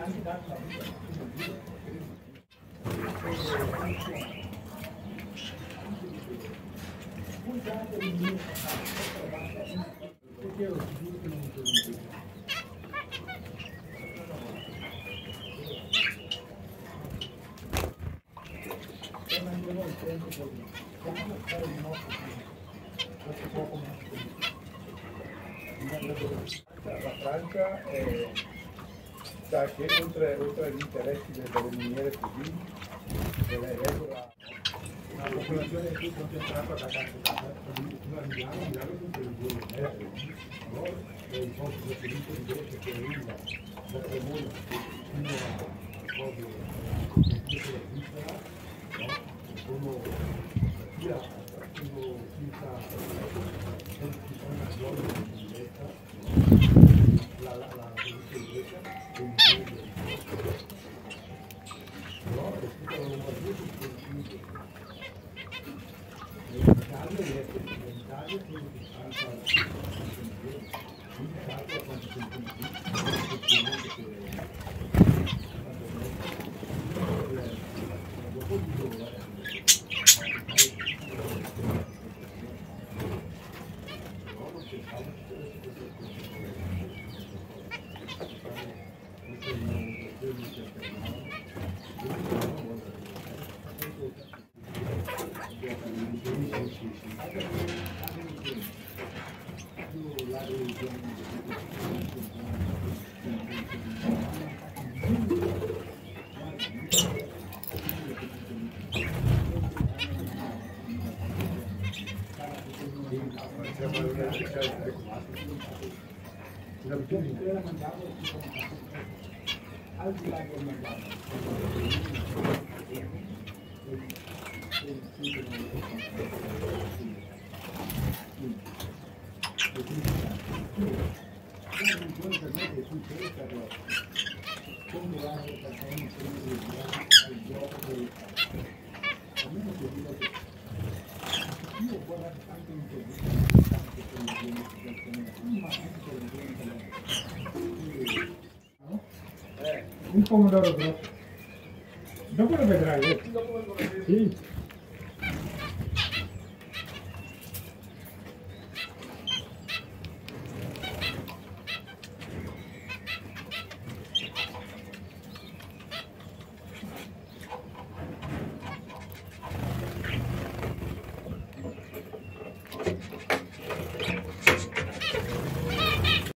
La Francia sta che oltre agli interessi delle miniere così, delle regole, la popolazione è più concentrata da un pomodoro grosso. Dopo lo vedrai. Sì.